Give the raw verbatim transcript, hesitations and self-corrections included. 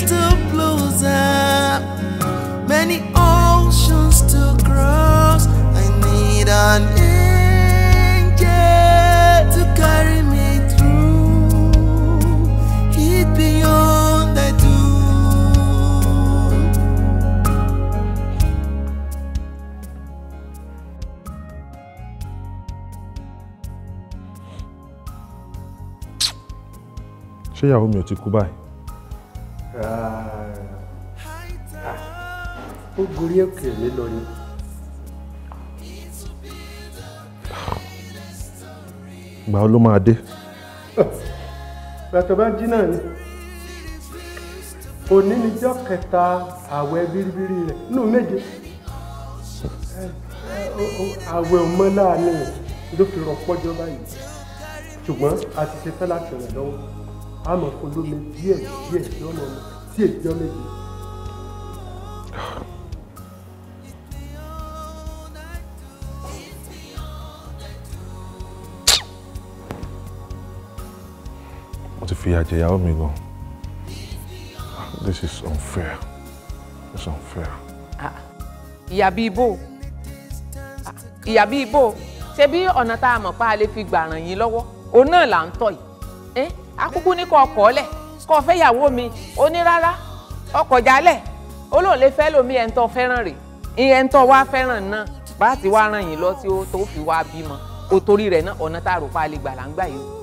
rivers to close up, many oceans to cross. I need an angel to carry me through it. Beyond I do. Ṣé ìyàwó mi ò ti kú báyìí? Ó gorí òkè mi lọ ni. Ìgbà wo ló máa dé? Bàtà bá jí náà ni. Òní ni jọ́ kẹta àwẹ̀ bíríbírí rẹ̀ nù méje. Àwẹ̀ ò mọ́ láàánú rẹ̀ ló fi rọ̀pọ̀ jọ báyìí. Ṣùgbọ́n a ti ṣe fẹ́ láti rẹ̀ lọ́wọ́. I'm a follow me, dear, dear, dear, dear, dear, dear. What if you had your me go? This is unfair. It's unfair. Ah, Yabibo. Yabibo. Ṣebí ọ̀nà tá a mọ̀ pa lè fi gbà ràn yín lọ́wọ́. Òun náà là ń tọ̀ yìí. Eh? Akuku ni ko ko le ko fẹ́ yàwó mi oni rárá oko jale olohun le fẹ́ lomi en tó fẹ́ràn rẹ̀ iyen tó wá fẹ́ràn náà bá ti wá ràn yín lọ tí ó tó fi wá bímọ o torí rẹ̀ náà ọ̀nà tá rò pa lè gbà là ń gbà yìí.